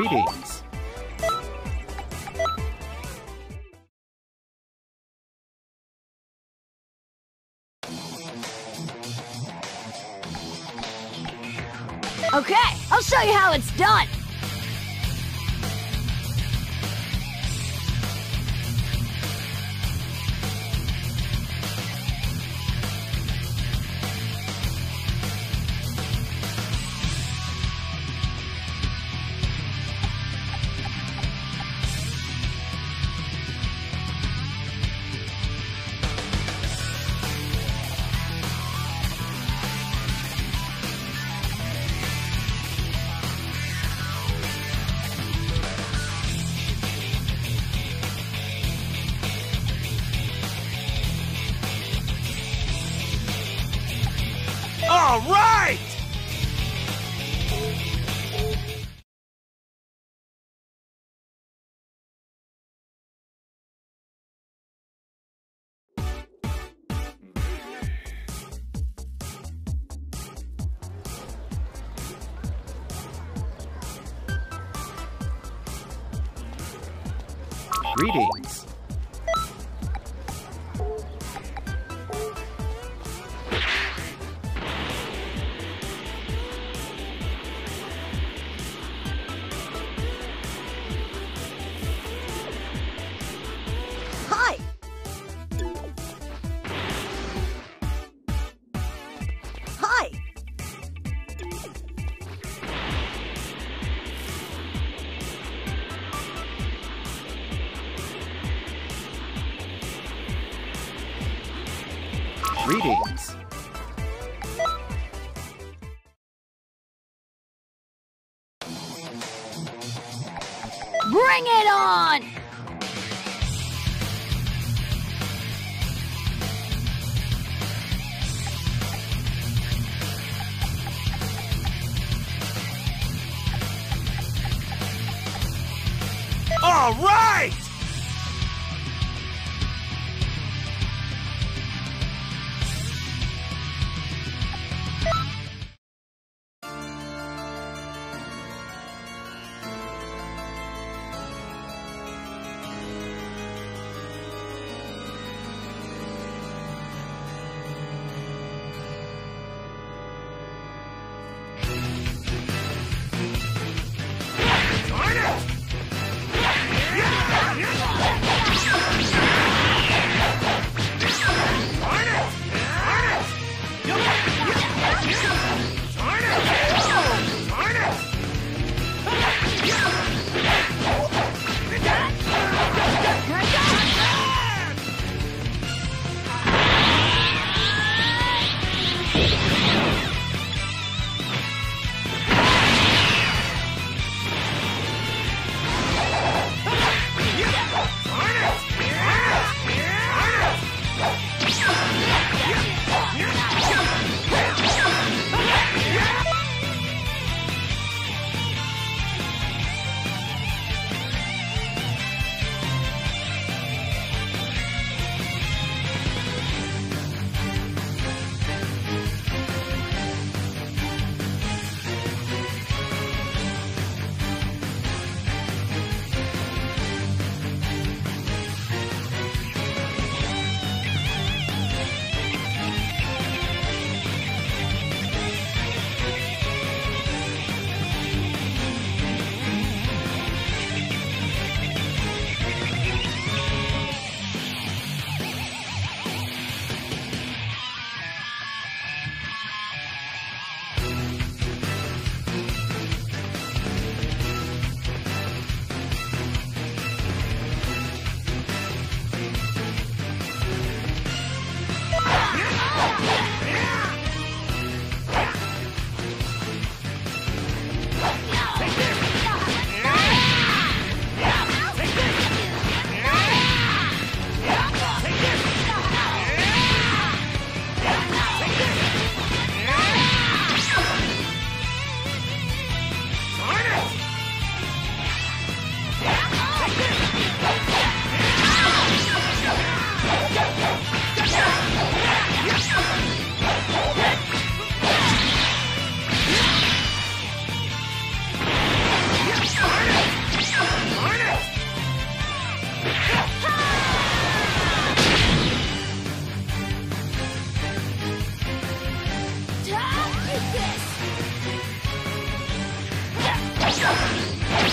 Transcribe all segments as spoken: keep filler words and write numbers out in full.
Greetings. Okay, I'll show you how it's done. All right! Greetings. Greetings. Bring it on! All right! All right.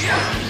Yeah.